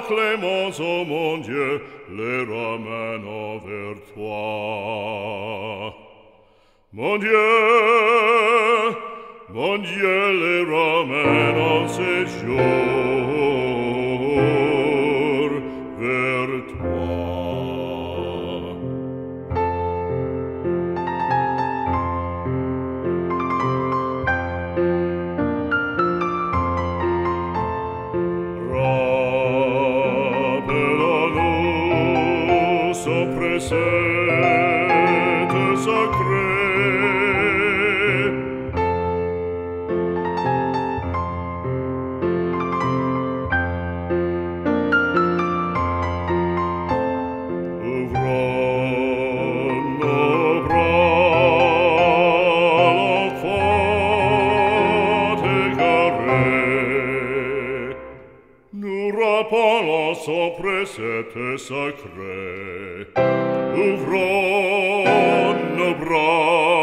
ta clémence, ô mon Dieu, les ramène envers toi. Mon Dieu, les ramène en séjour vers toi. Rappelle-nous ce précepte sacré. Rappelons son précepte sacré, ouvrons nos bras.